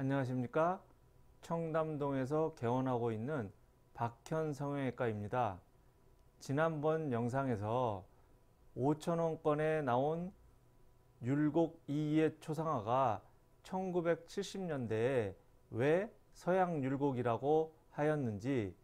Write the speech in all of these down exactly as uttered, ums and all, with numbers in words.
안녕하십니까. 청담동에서 개원하고 있는 박현 성형외과입니다. 지난번 영상에서 오천 원권에 나온 율곡 이의 초상화가 천구백칠십 년대에 왜 서양 율곡이라고 하였는지,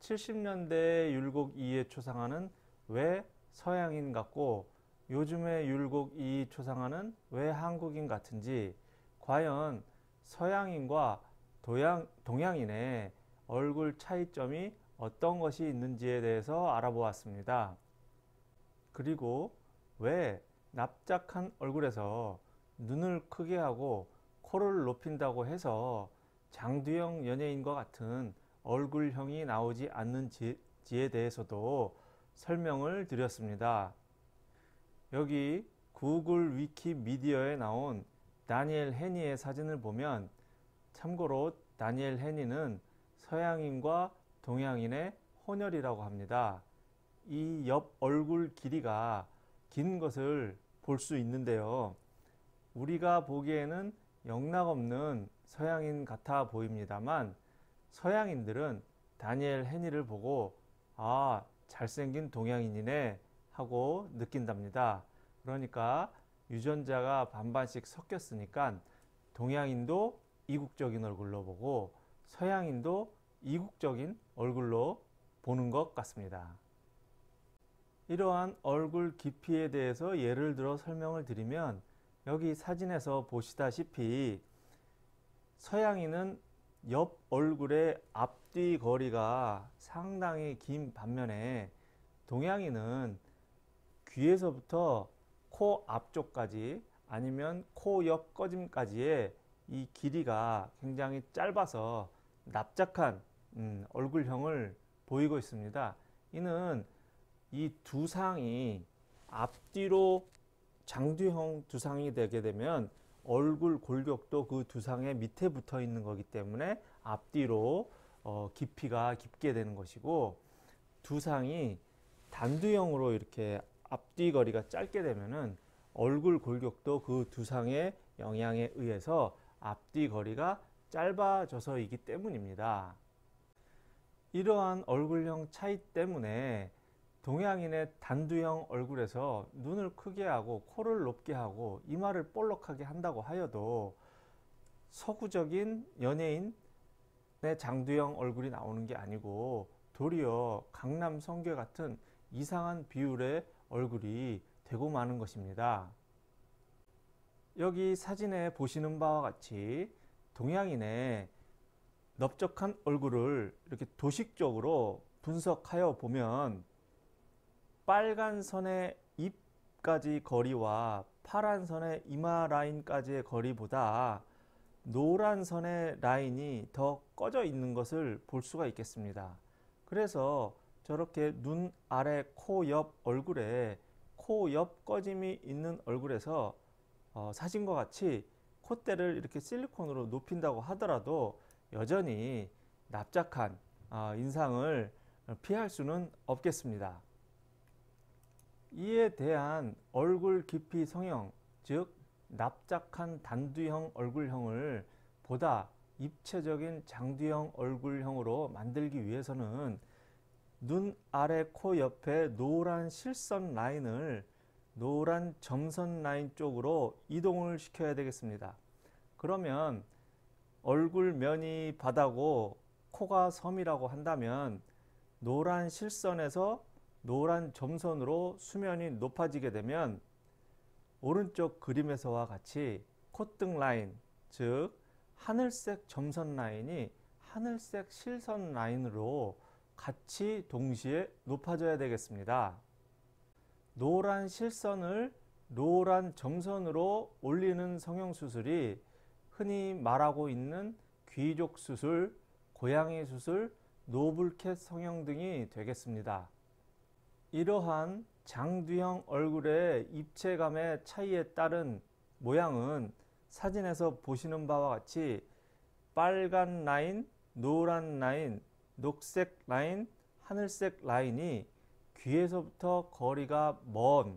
칠십 년대의 율곡 이의 초상화는 왜 서양인 같고 요즘의 율곡 이 초상화는 왜 한국인 같은지, 과연 서양인과 동양, 동양인의 얼굴 차이점이 어떤 것이 있는지에 대해서 알아보았습니다. 그리고 왜 납작한 얼굴에서 눈을 크게 하고 코를 높인다고 해서 장두영 연예인과 같은 얼굴형이 나오지 않는지에 대해서도 설명을 드렸습니다. 여기 구글 위키미디어에 나온 다니엘 헤니의 사진을 보면, 참고로 다니엘 헤니는 서양인과 동양인의 혼혈이라고 합니다. 이 옆 얼굴 길이가 긴 것을 볼 수 있는데요, 우리가 보기에는 영락없는 서양인 같아 보입니다만, 서양인들은 다니엘 헤니를 보고 아, 잘생긴 동양인이네 하고 느낀답니다. 그러니까 유전자가 반반씩 섞였으니까 동양인도 이국적인 얼굴로 보고 서양인도 이국적인 얼굴로 보는 것 같습니다. 이러한 얼굴 깊이에 대해서 예를 들어 설명을 드리면, 여기 사진에서 보시다시피 서양인은 옆 얼굴의 앞뒤 거리가 상당히 긴 반면에 동양인은 귀에서부터 코 앞쪽까지 아니면 코 옆 꺼짐까지의 이 길이가 굉장히 짧아서 납작한 음, 얼굴형을 보이고 있습니다. 이는 이 두상이 앞뒤로 장두형 두상이 되게 되면 얼굴 골격도 그 두상의 밑에 붙어 있는 거기 때문에 앞뒤로 어, 깊이가 깊게 되는 것이고, 두상이 단두형으로 이렇게 앞뒤 거리가 짧게 되면은 얼굴 골격도 그 두상의 영향에 의해서 앞뒤 거리가 짧아져서이기 때문입니다. 이러한 얼굴형 차이 때문에 동양인의 단두형 얼굴에서 눈을 크게 하고 코를 높게 하고 이마를 볼록하게 한다고 하여도 서구적인 연예인의 장두형 얼굴이 나오는 게 아니고 도리어 강남 성괴 같은 이상한 비율의 얼굴이 되고 마는 것입니다. 여기 사진에 보시는 바와 같이 동양인의 넓적한 얼굴을 이렇게 도식적으로 분석하여 보면, 빨간 선의 입까지 거리와 파란 선의 이마 라인까지의 거리보다 노란 선의 라인이 더 꺼져 있는 것을 볼 수가 있겠습니다. 그래서 저렇게 눈 아래 코 옆 얼굴에 코 옆 꺼짐이 있는 얼굴에서 어, 사진과 같이 콧대를 이렇게 실리콘으로 높인다고 하더라도 여전히 납작한 어, 인상을 피할 수는 없겠습니다. 이에 대한 얼굴 깊이 성형, 즉 납작한 단두형 얼굴형을 보다 입체적인 장두형 얼굴형으로 만들기 위해서는 눈 아래 코 옆에 노란 실선 라인을 노란 점선 라인 쪽으로 이동을 시켜야 되겠습니다. 그러면 얼굴 면이 바다고 코가 섬이라고 한다면 노란 실선에서 노란 점선으로 수면이 높아지게 되면 오른쪽 그림에서와 같이 콧등 라인, 즉 하늘색 점선 라인이 하늘색 실선 라인으로 같이 동시에 높아져야 되겠습니다. 노란 실선을 노란 점선으로 올리는 성형수술이 흔히 말하고 있는 귀족 수술, 고양이 수술, 노블캣 성형 등이 되겠습니다. 이러한 장두형 얼굴의 입체감의 차이에 따른 모양은 사진에서 보시는 바와 같이 빨간 라인, 노란 라인, 녹색 라인, 하늘색 라인이 귀에서부터 거리가 먼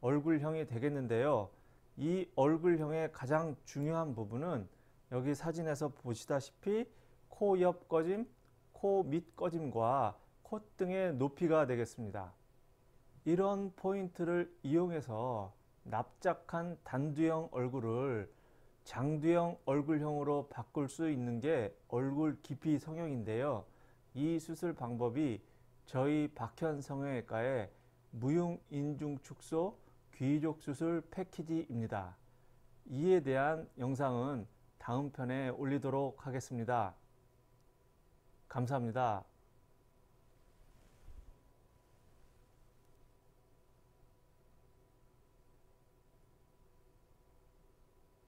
얼굴형이 되겠는데요, 이 얼굴형의 가장 중요한 부분은 여기 사진에서 보시다시피 코 옆 꺼짐, 코 밑 꺼짐과 콧등의 높이가 되겠습니다. 이런 포인트를 이용해서 납작한 단두형 얼굴을 장두형 얼굴형으로 바꿀 수 있는 게 얼굴 깊이 성형인데요. 이 수술 방법이 저희 박현 성형외과의 무흉 인중 축소 귀족 수술 패키지입니다. 이에 대한 영상은 다음 편에 올리도록 하겠습니다. 감사합니다.